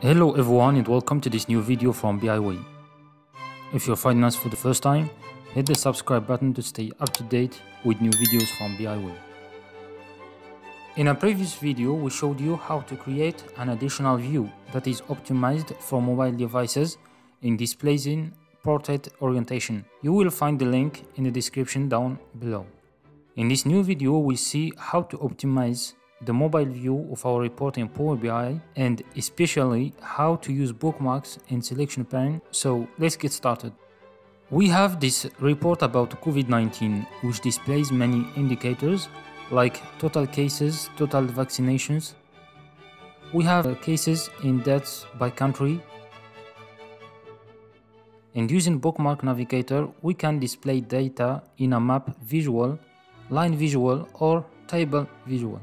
Hello everyone and welcome to this new video from BiWay. If you're finding us for the first time, hit the subscribe button to stay up to date with new videos from BiWay. In a previous video we showed you how to create an additional view that is optimized for mobile devices and displays in portrait orientation. You will find the link in the description down below. In this new video we see how to optimize the mobile view of our report in Power BI and especially how to use bookmarks in selection pane. So let's get started. We have this report about COVID-19 which displays many indicators like total cases, total vaccinations. We have cases and deaths by country. And using bookmark navigator we can display data in a map visual, line visual or table visual.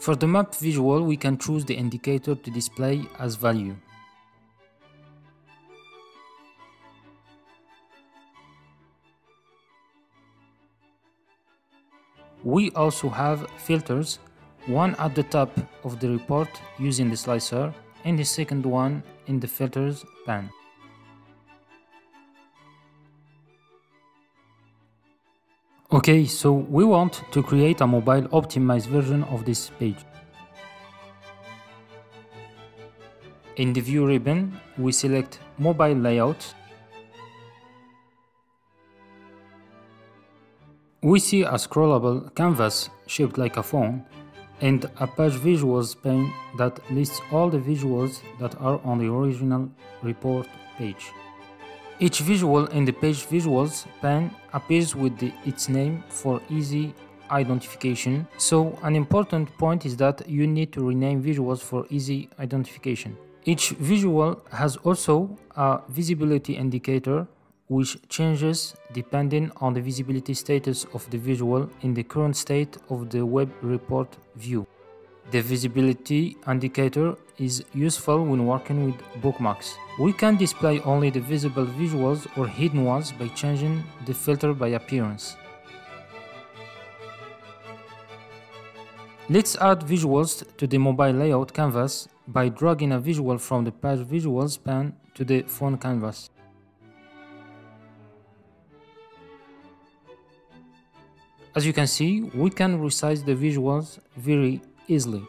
For the map visual, we can choose the indicator to display as value. We also have filters, one at the top of the report using the slicer and the second one in the filters pane. Okay, so we want to create a mobile optimized version of this page. In the view ribbon, we select mobile layout. We see a scrollable canvas shaped like a phone and a page visuals pane that lists all the visuals that are on the original report page. Each visual in the page visuals pane appears with its name for easy identification. So an important point is that you need to rename visuals for easy identification. Each visual has also a visibility indicator which changes depending on the visibility status of the visual in the current state of the web report view. The visibility indicator is useful when working with bookmarks. We can display only the visible visuals or hidden ones by changing the filter by appearance. Let's add visuals to the mobile layout canvas by dragging a visual from the page visuals pane to the phone canvas. As you can see, we can resize the visuals very easily.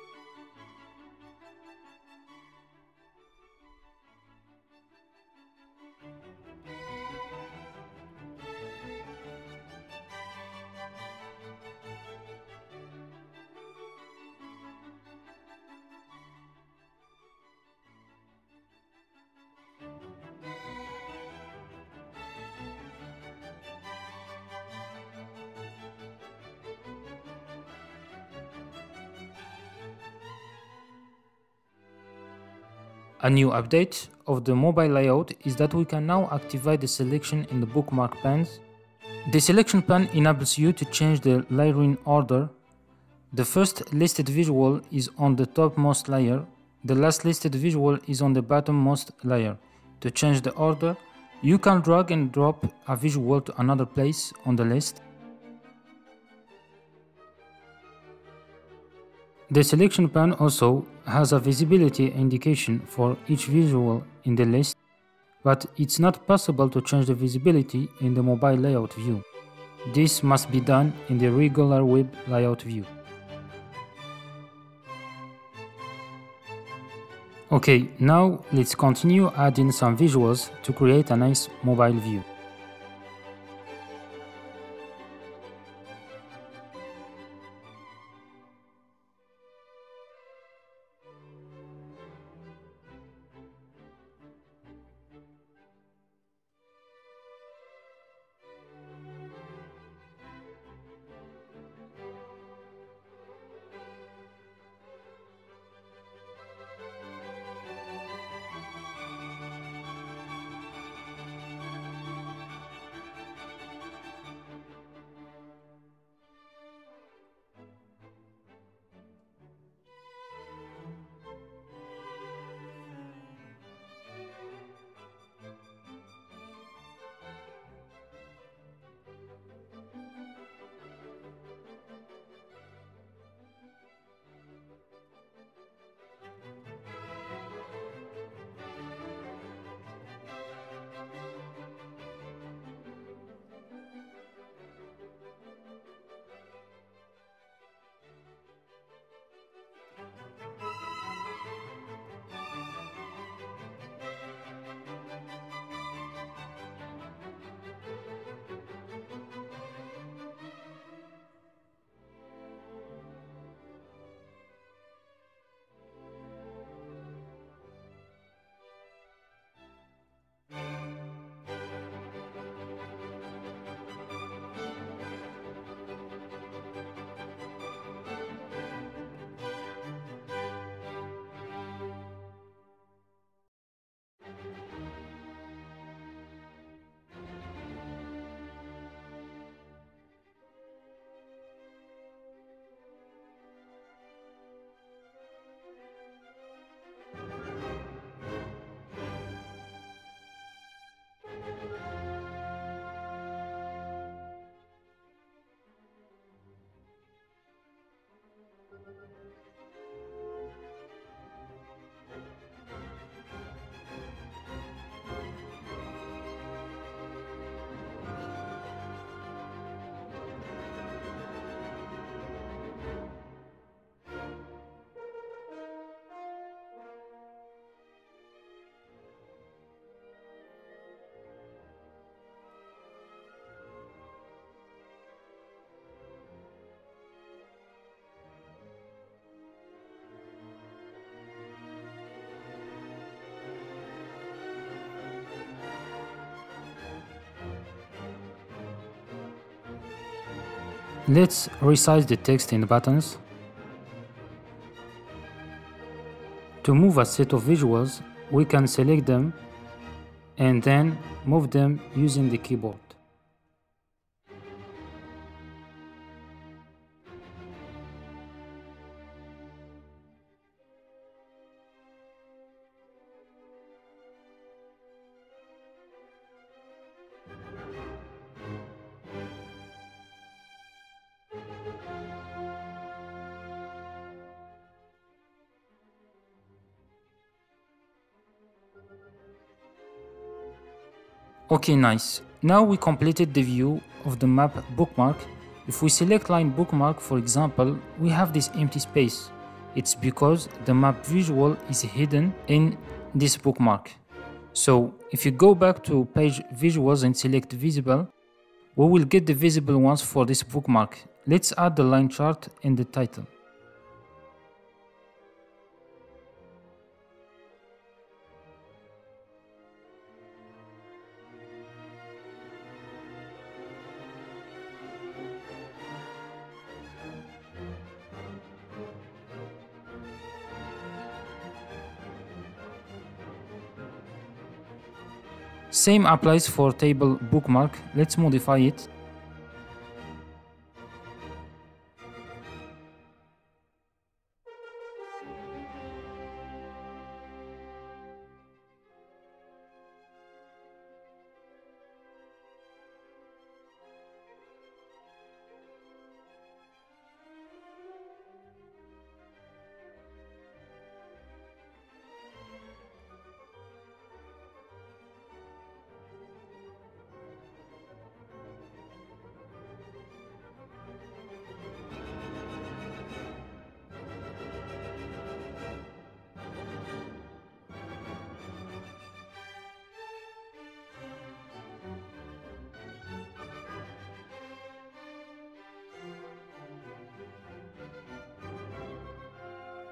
A new update of the mobile layout is that we can now activate the selection in the bookmark pans. The selection pan enables you to change the layering order. The first listed visual is on the topmost layer. The last listed visual is on the bottommost layer. To change the order, you can drag and drop a visual to another place on the list. The selection pane also has a visibility indication for each visual in the list, but it's not possible to change the visibility in the mobile layout view. This must be done in the regular web layout view. Okay, now let's continue adding some visuals to create a nice mobile view. Let's resize the text in buttons. To move a set of visuals, we can select them and then move them using the keyboard. Okay, nice. Now we completed the view of the map bookmark. If we select line bookmark, for example, we have this empty space. It's because the map visual is hidden in this bookmark. So if you go back to page visuals and select visible, we will get the visible ones for this bookmark. Let's add the line chart in the title. Same applies for table bookmark. Let's modify it.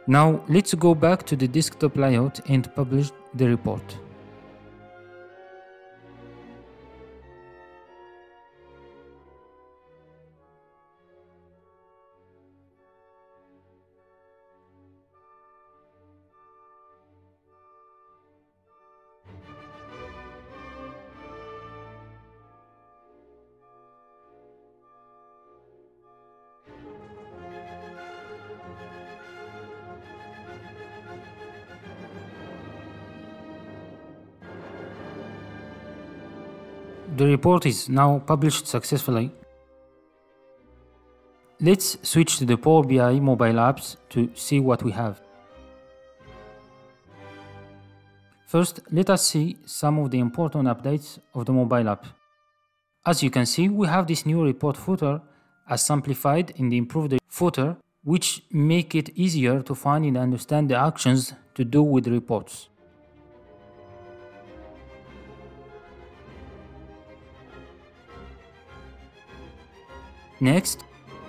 Now let's go back to the desktop layout and publish the report. The report is now published successfully. Let's switch to the Power BI mobile apps to see what we have. First, let us see some of the important updates of the mobile app. As you can see, we have this new report footer as simplified in the improved footer which make it easier to find and understand the actions to do with reports. Next,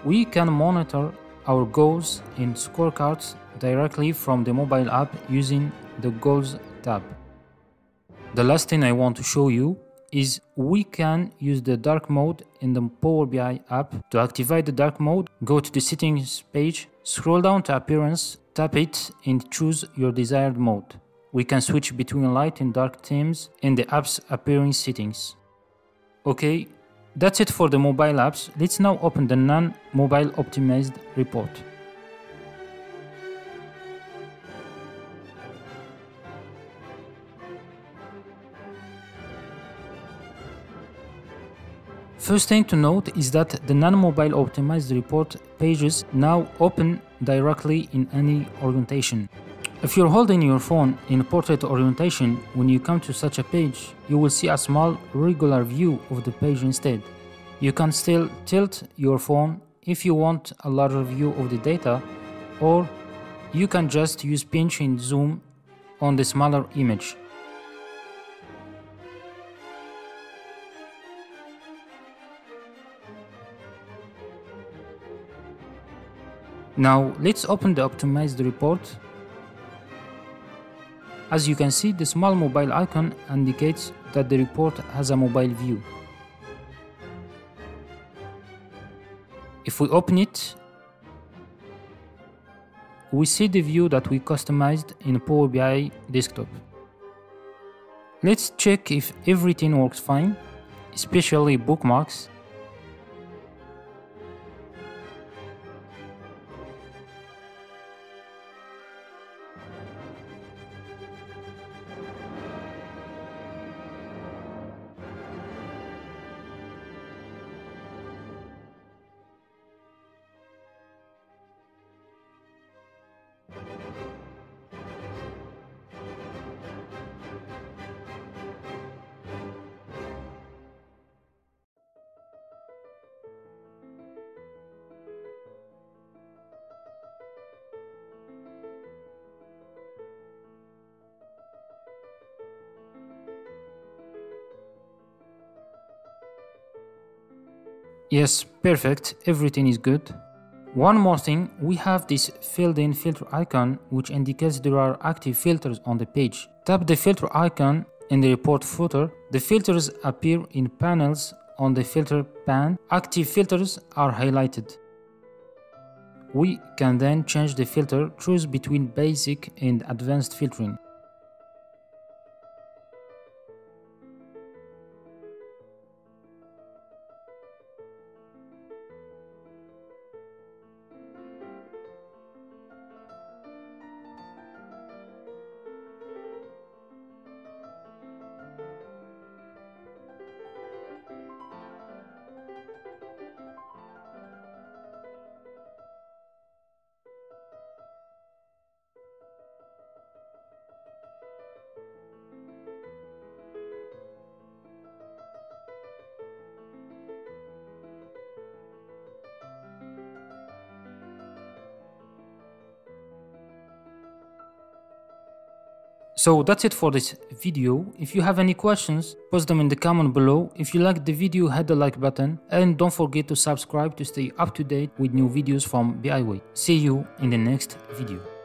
we can monitor our goals and scorecards directly from the mobile app using the Goals tab. The last thing I want to show you is we can use the dark mode in the Power BI app. To activate the dark mode, go to the settings page, scroll down to appearance, tap it and choose your desired mode. We can switch between light and dark themes in the app's appearance settings. Okay, that's it for the mobile apps. Let's now open the non-mobile optimized report. First thing to note is that the non-mobile optimized report pages now open directly in any orientation. If you're holding your phone in portrait orientation, when you come to such a page, you will see a small regular view of the page instead. You can still tilt your phone if you want a larger view of the data, or you can just use pinch and zoom on the smaller image. Now let's open the optimized report. As you can see, the small mobile icon indicates that the report has a mobile view. If we open it, we see the view that we customized in Power BI Desktop. Let's check if everything works fine, especially bookmarks. Yes, perfect, everything is good. One more thing, we have this filled-in filter icon which indicates there are active filters on the page. Tap the filter icon in the report footer. The filters appear in panels on the filter pan. Active filters are highlighted. We can then change the filter, choose between basic and advanced filtering. So that's it for this video. If you have any questions, post them in the comment below. If you liked the video, hit the like button and don't forget to subscribe to stay up to date with new videos from BiWay. See you in the next video.